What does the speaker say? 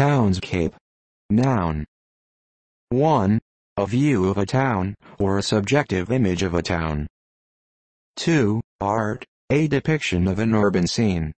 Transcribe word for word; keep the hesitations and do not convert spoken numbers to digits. townscape. Noun. one. A view of a town, or a subjective image of a town. two. Art, a depiction of an urban scene.